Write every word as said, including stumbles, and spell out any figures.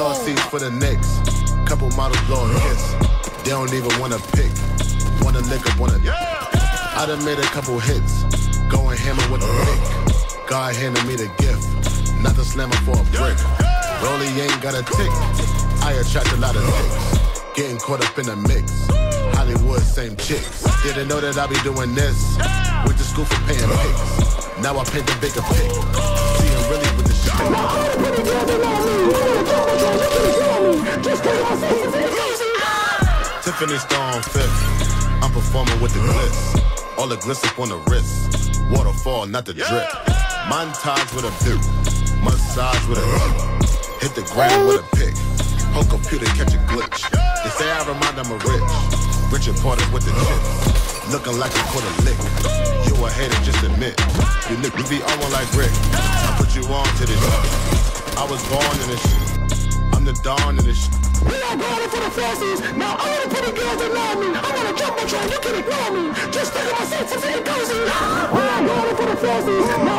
lawn seats for the Knicks. Couple models blowing hits. They don't even wanna pick. Wanna lick up, wanna yeah. I done made a couple hits. Going hammer with a pick. God handed me the gift. Not the slammer for a brick. Rolly ain't got a tick. I attract a lot of nicks. Getting caught up in the mix. Hollywood, same chicks. Didn't know that I be doing this. Went to school for paying pics. Now I paint the bigger pic. See, I'm really with the shit. Tiffany Star on fifth. I'm performing with the glitz. All the glitz up on the wrist. Waterfall, not the drip. Montage with a boot. Massage with a hook. Hit the ground with a pick. Whole computer catch a glitch. They say I remind them of Rich. Richard Porter with the chips. Looking like a quarter lick. You a hater, just admit. You look, you be on one like Rick. I put you on to this shit. I was born in this shit. I'm the dawn in this shit. We are going for the forces. Now all the pretty girls that love me. I wanna jump on you, you can ignore me. Just think of my sense if it goes in. We are going for the forces.